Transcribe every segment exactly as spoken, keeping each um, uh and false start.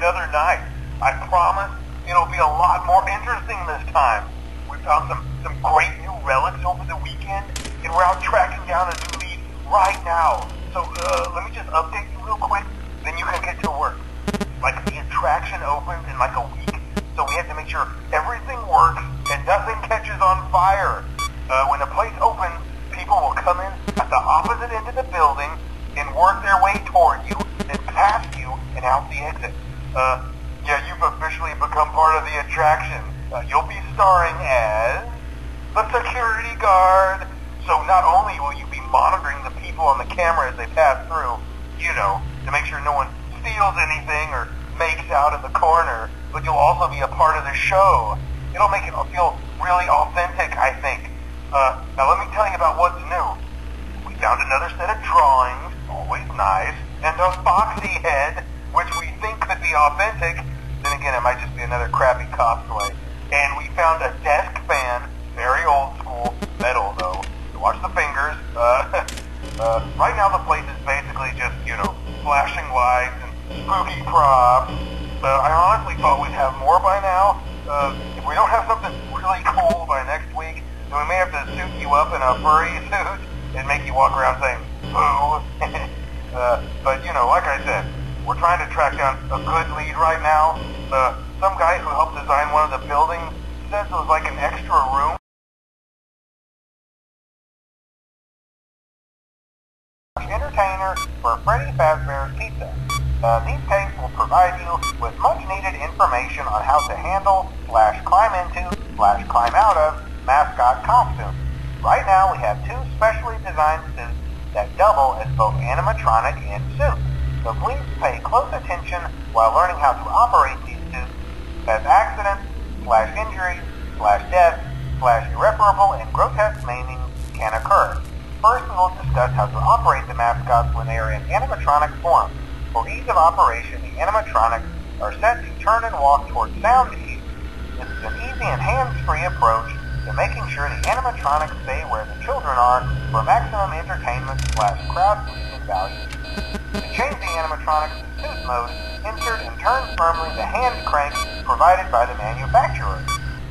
another night. I promise it'll be a lot more interesting this time. We found some, some great new relics over the weekend, and we're out tracking down a new lead right now. So uh, let me just update you real quick, then you can get to work. Like, the attraction opens in like a week, so we have to make sure everything works and nothing catches on fire. Uh, when the place opens, people will come in at the opposite end of the building and work their way toward you, then past you, and out the exit. Uh, yeah, you've officially become part of the attraction. Uh, you'll be starring as the security guard. So not only will you be monitoring the people on the camera as they pass through, you know, to make sure no one steals anything or makes out in the corner, but you'll also be a part of the show. It'll make it feel really authentic, I think. Uh, now let me tell you about what's new. We found another set of drawings, always nice, and a foxy head, which we think could be authentic. Then again, it might just be another crappy cosplay. And we found a desk fan, very old school, metal though. Watch the fingers. Uh, uh, right now the place is basically just, you know, flashing lights and spooky props. Uh, I honestly thought we'd have more by now. Uh, if we don't have something really cool by next week, then we may have to suit you up in a furry suit and make you walk around saying, boo. uh, but, you know, like I said, we're trying to track down a good lead right now. Uh, some guy who helped design one of the buildings says it was like an extra room. Entertainer for Freddy Fazbear's Pizza. Uh, these tapes will provide you with much needed information on how to handle, slash climb into, slash climb out of mascot costumes. Right now we have two specially designed suits that double as both animatronic and suits. So please pay close attention while learning how to operate these suits, as accidents, slash injuries, slash death, slash irreparable and grotesque maiming can occur. First, we will discuss how to operate the mascots when they are in animatronic form. For ease of operation, the animatronics are set to turn and walk towards sound ease. This is an easy and hands-free approach to making sure the animatronics stay where the children are for maximum entertainment slash crowd-pleasing value. To change the animatronics to suit mode, insert and turn firmly the hand crank provided by the manufacturer.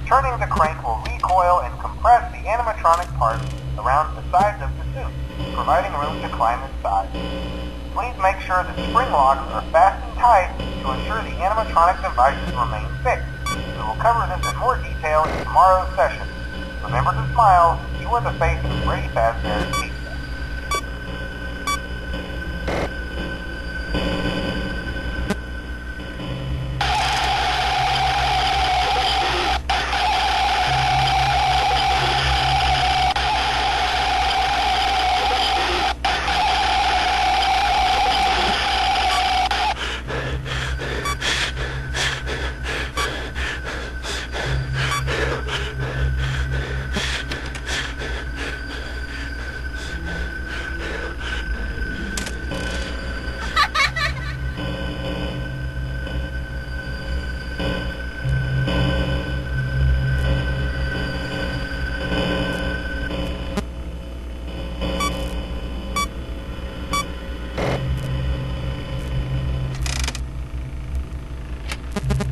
Turning the crank will recoil and compress the animatronic parts around the sides of the suit, providing room to climb inside. Please make sure the spring locks are fastened tight to ensure the animatronic devices remain fixed. We will cover this in more detail in tomorrow's session. Remember to smile, you are the face of Brie Fazbear's Pizza. You